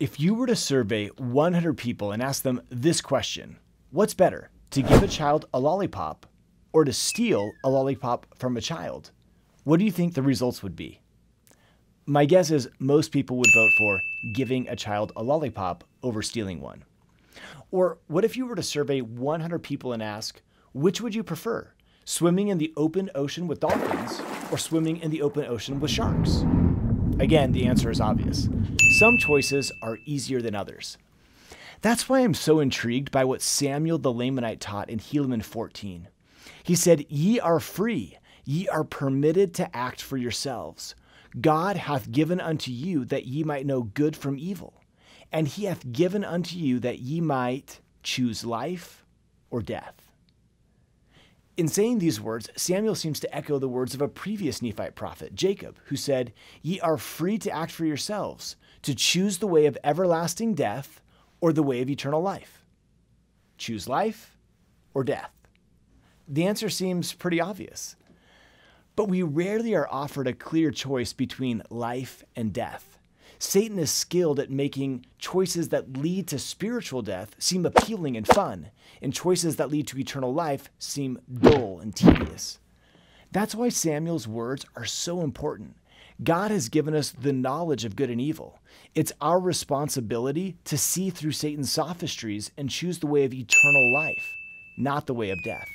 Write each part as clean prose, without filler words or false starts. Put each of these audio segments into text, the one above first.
If you were to survey 100 people and ask them this question, what's better, to give a child a lollipop or to steal a lollipop from a child? What do you think the results would be? My guess is most people would vote for giving a child a lollipop over stealing one. Or what if you were to survey 100 people and ask, which would you prefer, swimming in the open ocean with dolphins or swimming in the open ocean with sharks? Again, the answer is obvious. Some choices are easier than others. That's why I'm so intrigued by what Samuel the Lamanite taught in Helaman 14. He said, "Ye are free, ye are permitted to act for yourselves. God hath given unto you that ye might know good from evil, and he hath given unto you that ye might choose life or death." In saying these words, Samuel seems to echo the words of a previous Nephite prophet, Jacob, who said, "Ye are free to act for yourselves, to choose the way of everlasting death or the way of eternal life." Choose life or death? The answer seems pretty obvious. But we rarely are offered a clear choice between life and death. Satan is skilled at making choices that lead to spiritual death seem appealing and fun, and choices that lead to eternal life seem dull and tedious. That's why Samuel's words are so important. God has given us the knowledge of good and evil. It's our responsibility to see through Satan's sophistries and choose the way of eternal life, not the way of death.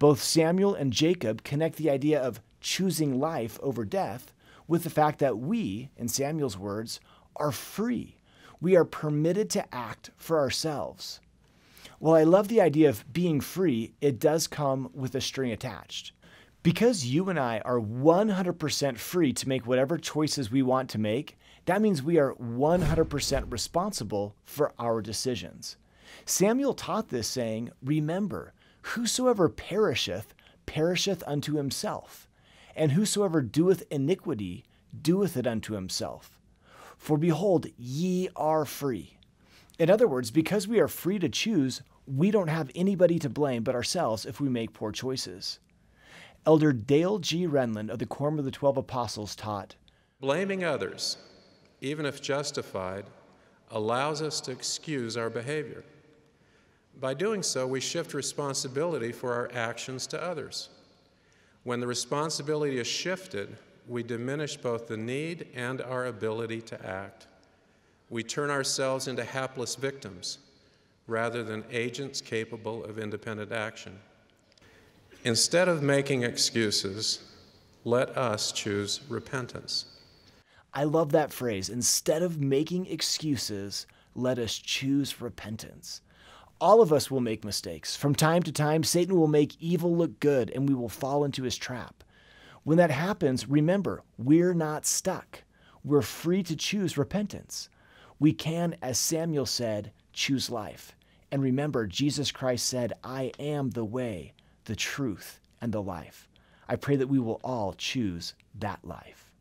Both Samuel and Jacob connect the idea of choosing life over death with the fact that we, in Samuel's words, are free. We are permitted to act for ourselves. While I love the idea of being free, it does come with a string attached. Because you and I are 100% free to make whatever choices we want to make, that means we are 100% responsible for our decisions. Samuel taught this saying, "Remember, whosoever perisheth, perisheth unto himself. And whosoever doeth iniquity, doeth it unto himself. For behold, ye are free." In other words, because we are free to choose, we don't have anybody to blame but ourselves if we make poor choices. Elder Dale G. Renlund of the Quorum of the 12 Apostles taught, "Blaming others, even if justified, allows us to excuse our behavior. By doing so, we shift responsibility for our actions to others. When the responsibility is shifted, we diminish both the need and our ability to act. We turn ourselves into hapless victims rather than agents capable of independent action. Instead of making excuses, let us choose repentance." I love that phrase. Instead of making excuses, let us choose repentance. All of us will make mistakes. From time to time, Satan will make evil look good and we will fall into his trap. When that happens, remember, we're not stuck. We're free to choose repentance. We can, as Samuel said, choose life. And remember, Jesus Christ said, "I am the way, the truth, and the life." I pray that we will all choose that life.